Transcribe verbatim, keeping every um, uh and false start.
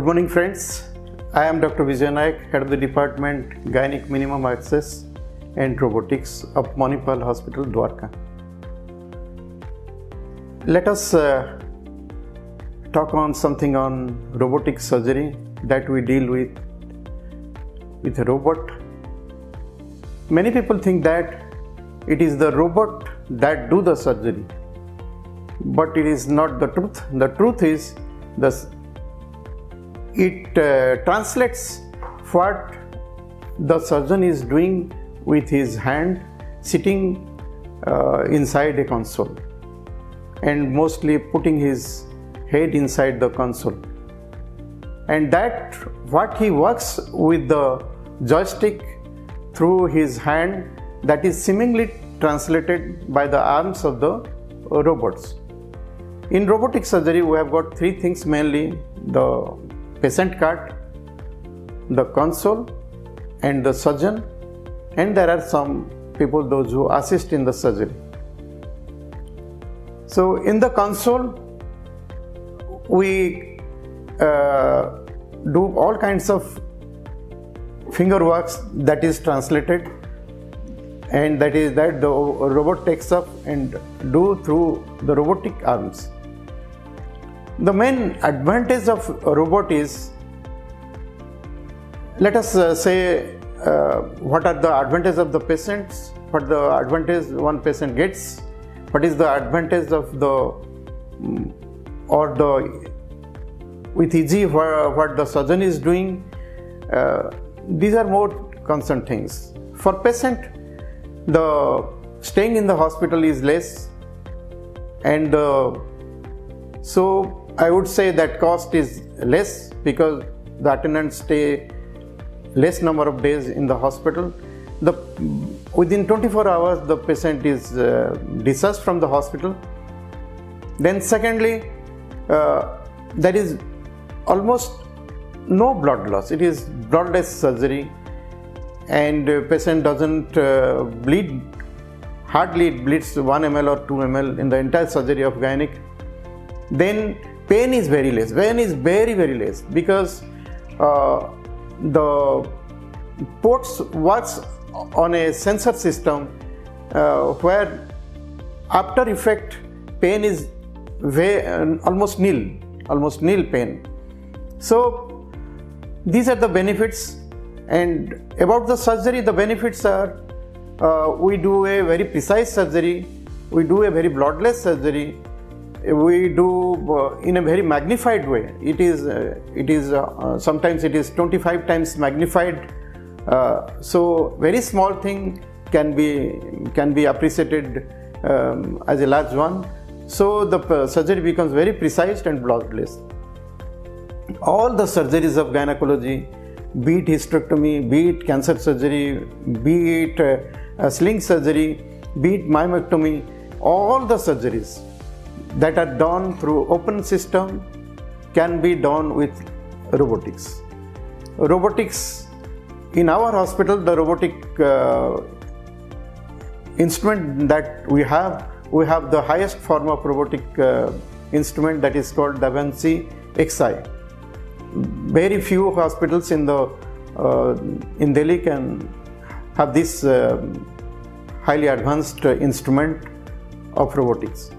Good morning friends, I am Dr. Bijoy Nayak, Head of the Department Gynec Minimum Access and Robotics of Manipal Hospital Dwarka. Let us uh, talk on something on robotic surgery that we deal with with a robot. Many people think that it is the robot that do the surgery, but it is not the truth. The truth is the It uh, translates what the surgeon is doing with his hand sitting uh, inside a console and mostly putting his head inside the console, and that what he works with the joystick through his hand, that is seemingly translated by the arms of the uh, robots. In robotic surgery we have got three things mainly: the patient cart, the console and the surgeon, and there are some people those who assist in the surgery. So in the console we uh, do all kinds of finger works that is translated, and that is that the robot takes up and do through the robotic arms. The main advantage of a robot is, let us uh, say uh, what are the advantages of the patients, what the advantage one patient gets, what is the advantage of the or the with E G what, what the surgeon is doing. Uh, these are more concerned things. For patient, the staying in the hospital is less, and uh, so I would say that cost is less because the attendants stay less number of days in the hospital. The within twenty-four hours the patient is uh, discharged from the hospital. Then secondly, uh, there is almost no blood loss. It is bloodless surgery, and uh, patient doesn't uh, bleed, hardly bleeds one milliliter or two milliliters in the entire surgery of gynec. Then pain is very less, pain is very very less because uh, the ports works on a sensor system uh, where after effect pain is way, uh, almost nil, almost nil pain. So these are the benefits. And about the surgery, the benefits are uh, we do a very precise surgery, we do a very bloodless surgery, we do uh, in a very magnified way. It is uh, it is uh, sometimes it is twenty-five times magnified, uh, so very small thing can be can be appreciated um, as a large one. So the uh, surgery becomes very precise and bloodless. All the surgeries of gynecology, be it hysterectomy, be it cancer surgery, be it uh, uh, sling surgery, be it myomectomy, all the surgeries that are done through open system can be done with robotics. Robotics in our hospital, the robotic uh, instrument that we have, we have the highest form of robotic uh, instrument, that is called Da Vinci Xi. Very few hospitals in the uh, in Delhi can have this uh, highly advanced uh, instrument of robotics.